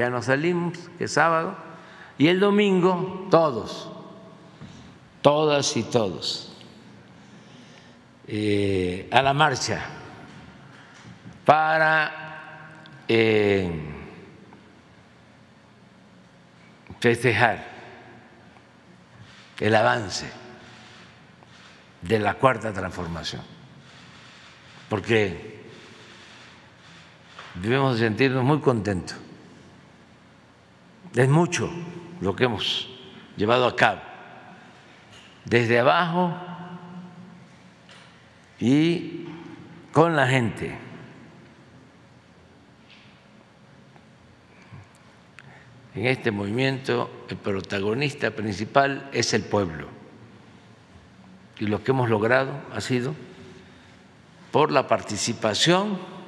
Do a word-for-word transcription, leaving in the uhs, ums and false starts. ya nos salimos, que es sábado, y el domingo todos, todas y todos, eh, a la marcha para eh, festejar el avance de la Cuarta Transformación, porque debemos sentirnos muy contentos. Es mucho lo que hemos llevado a cabo desde abajo y con la gente. En este movimiento el protagonista principal es el pueblo, y lo que hemos logrado ha sido por la participación